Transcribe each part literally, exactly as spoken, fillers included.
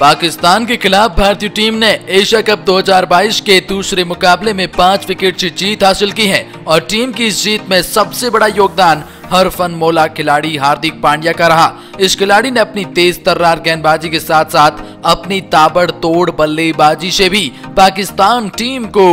पाकिस्तान के खिलाफ भारतीय टीम ने एशिया कप दो हज़ार बाईस के दूसरे मुकाबले में पाँच विकेट से जीत हासिल की है और टीम की इस जीत में सबसे बड़ा योगदान हरफन मौला खिलाड़ी हार्दिक पांड्या का रहा। इस खिलाड़ी ने अपनी तेज तर्रार गेंदबाजी के साथ साथ अपनी ताबड़तोड़ बल्लेबाजी से भी पाकिस्तान टीम को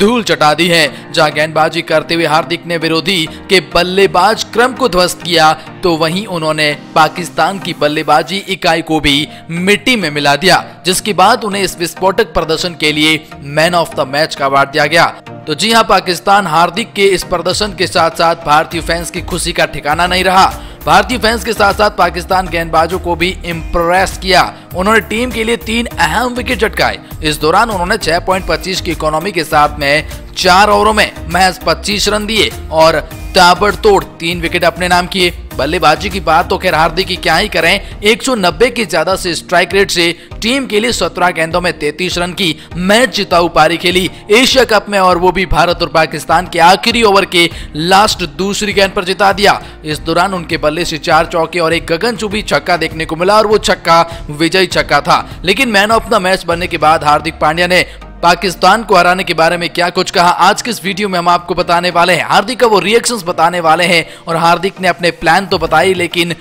धूल चटा दी है। जहां गेंदबाजी करते हुए हार्दिक ने विरोधी के बल्लेबाज क्रम को ध्वस्त किया तो वहीं उन्होंने पाकिस्तान की बल्लेबाजी इकाई को भी मिट्टी में मिला दिया, जिसके बाद उन्हें इस विस्फोटक प्रदर्शन के लिए मैन ऑफ द मैच का अवार्ड दिया गया। तो जी हां, पाकिस्तान हार्दिक के इस प्रदर्शन के साथ साथ भारतीय फैंस की खुशी का ठिकाना नहीं रहा। भारतीय फैंस के साथ साथ पाकिस्तान गेंदबाजों को भी इम्प्रेस किया। उन्होंने टीम के लिए तीन अहम विकेट झटकाए। इस दौरान उन्होंने छह पॉइंट पच्चीस की इकोनॉमी के साथ में चार ओवरों में महज पच्चीस रन दिए और ताबड़तोड़ तीन विकेट अपने नाम किए। बल्लेबाजी की बात तो खैर हार्दिक की क्या ही करें, एक सौ नब्बे की ज्यादा से स्ट्राइक रेट से टीम के लिए सत्रह गेंदों में तैंतीस रन की मैच जिताऊ पारी खेली एशिया कप में, और वो भी भारत और पाकिस्तान के आखिरी ओवर के लास्ट दूसरी गेंद पर जिता दिया। इस दौरान उनके बल्ले से चार चौके और एक गगनचुंबी छक्का देखने को मिला और वो छक्का विजयी छक्का था। लेकिन मैन ऑफ द मैच बनने के बाद हार्दिक पांड्या ने पाकिस्तान को हराने के बारे में क्या कुछ कहा, आज के इस वीडियो में हम आपको बताने वाले हैं। हार्दिक का वो रिएक्शंस बताने वाले हैं और हार्दिक ने अपने प्लान तो बताई, लेकिन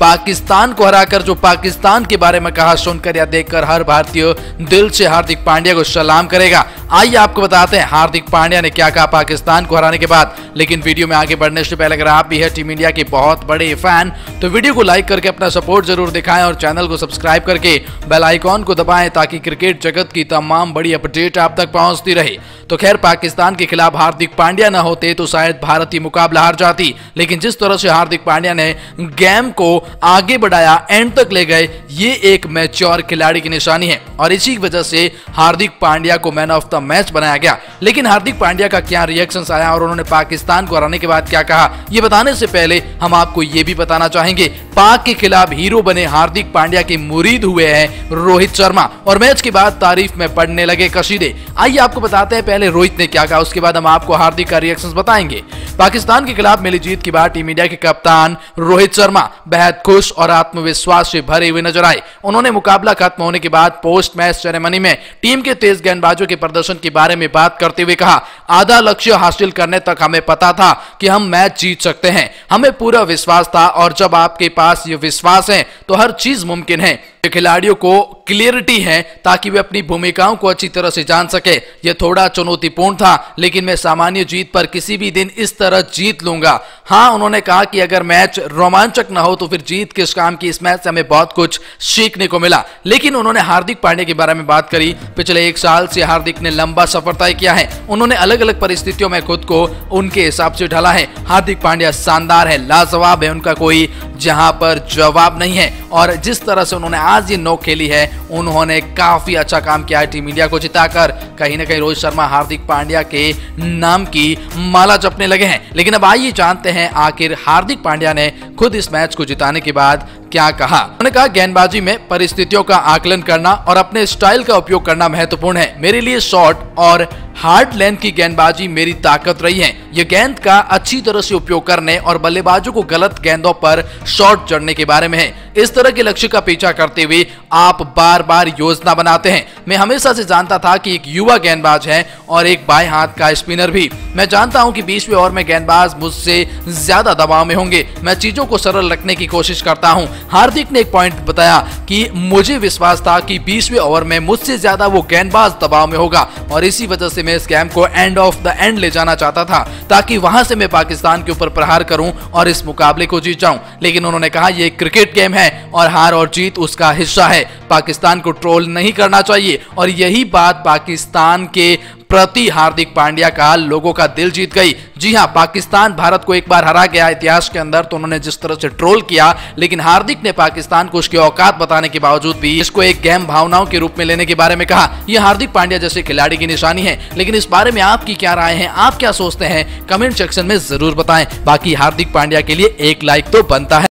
पाकिस्तान को हराकर जो पाकिस्तान के बारे में कहा सुनकर या देखकर हर भारतीय दिल से हार्दिक पांड्या को सलाम करेगा। आइए आपको बताते हैं हार्दिक पांड्या ने क्या कहा पाकिस्तान को हराने के बाद। लेकिन वीडियो में आगे बढ़ने से पहले अगर आप भी है टीम इंडिया के बहुत बड़े फैन तो वीडियो को लाइक करके अपना सपोर्ट जरूर दिखाएं और चैनल को सब्सक्राइब करके बेल आइकॉन को दबाएं ताकि क्रिकेट जगत की तमाम बड़ी अपडेट आप तक पहुंचती रहे। तो खैर, पाकिस्तान के खिलाफ हार्दिक पांड्या न होते तो शायद भारत ये मुकाबला हार जाती, लेकिन जिस तरह से हार्दिक पांड्या ने गेम को आगे बढ़ाया, एंड तक ले गए, ये एक मैच्योर खिलाड़ी की निशानी है और इसी वजह से हार्दिक पांड्या को मैन ऑफ द मैच बनाया गया। लेकिन हार्दिक पांड्या का क्या रिएक्शंस आया और उन्होंने पाकिस्तान को हराने के बाद क्या कहा, ये बताने से पहले हम आपको ये भी बताना चाहेंगे पाक के खिलाफ हीरो बने हार्दिक पांड्या के मुरीद हुए हैं रोहित शर्मा और मैच के बाद तारीफ में पड़ने लगे कशीदे। आइए आपको बताते हैं पहले रोहित ने क्या कहा, उसके बाद हम आपको हार्दिक का रिएक्शंस बताएंगे। पाकिस्तान के खिलाफ मिली जीत के बाद टीम इंडिया के कप्तान रोहित शर्मा बेहद खुश और आत्मविश्वास से भरे हुए नजर आए। उन्होंने मुकाबला खत्म होने के बाद पोस्ट मैच सेरेमनी में टीम के तेज गेंदबाजों के प्रदर्शन के बारे में बात करते हुए कहा, आधा लक्ष्य हासिल करने तक हमें पता था कि हम मैच जीत सकते हैं, हमें पूरा विश्वास था और जब आपके पास ये विश्वास है तो हर चीज मुमकिन है। खिलाड़ियों को क्लियरिटी है ताकि वे अपनी भूमिकाओं को अच्छी तरह से जान सके। यह थोड़ा चुनौतीपूर्ण था, लेकिन मैं सामान्य जीत पर किसी भी दिन इस तरह जीत लूंगा। हाँ, उन्होंने कहा कि अगर मैच रोमांचक न हो तो फिर जीत किस काम की, इस मैच से हमें बहुत कुछ सीखने को मिला। लेकिन उन्होंने हार्दिक पांड्या के बारे में बात करी। पिछले एक साल से हार्दिक ने लंबा सफर तय किया है, उन्होंने अलग अलग परिस्थितियों में खुद को उनके हिसाब से ढाला है। हार्दिक पांड्या शानदार है, लाजवाब है, उनका कोई जहां पर जवाब नहीं है और जिस तरह से उन्होंने आज ये नौ खेली है, उन्होंने काफी अच्छा काम किया है टीम इंडिया को जिताकर। कहीं ना कहीं रोहित शर्मा हार्दिक पांड्या के नाम की माला जपने लगे हैं। लेकिन अब आइए जानते हैं आखिर हार्दिक पांड्या ने खुद इस मैच को जिताने के बाद क्या कहा। उन्होंने कहा, गेंदबाजी में परिस्थितियों का आकलन करना और अपने स्टाइल का उपयोग करना महत्वपूर्ण है। मेरे लिए शॉर्ट और हार्ड लेंथ की गेंदबाजी मेरी ताकत रही है। यह गेंद का अच्छी तरह से उपयोग करने और बल्लेबाजों को गलत गेंदों पर शॉट जड़ने के बारे में है। इस तरह के लक्ष्य का पीछा करते हुए आप बार बार योजना बनाते हैं। मैं हमेशा से जानता था कि एक युवा गेंदबाज है और एक बाएं हाथ का स्पिनर भी। मैं जानता हूं कि बीसवें ओवर में गेंदबाज मुझसे ज्यादा दबाव में होंगे। मैं चीजों को सरल रखने की कोशिश करता हूं। हार्दिक ने एक पॉइंट बताया कि मुझे विश्वास था कि बीसवें ओवर में मुझसे ज्यादा वो गेंदबाज दबाव में होगा और इसी वजह से मैं इस गेम को एंड ऑफ द एंड ले जाना चाहता था ताकि वहां से मैं पाकिस्तान के ऊपर प्रहार करूं और इस मुकाबले को जीत जाऊं। लेकिन उन्होंने कहा, यह क्रिकेट गेम है और हार और जीत उसका हिस्सा है। पाकिस्तान को ट्रोल नहीं करना चाहिए और यही बात पाकिस्तान के प्रति हार्दिक पांड्या का लोगों का दिल जीत गई। जी हां, पाकिस्तान भारत को एक बार हरा गया इतिहास के अंदर तो उन्होंने जिस तरह से ट्रोल किया, लेकिन हार्दिक ने पाकिस्तान को उसकी औकात बताने के बावजूद भी इसको एक गेम भावनाओं के रूप में लेने के बारे में कहा। यह हार्दिक पांड्या जैसे खिलाड़ी की निशानी है। लेकिन इस बारे में आपकी क्या राय है, आप क्या सोचते हैं, कमेंट सेक्शन में जरूर बताएं। बाकी हार्दिक पांड्या के लिए एक लाइक तो बनता है।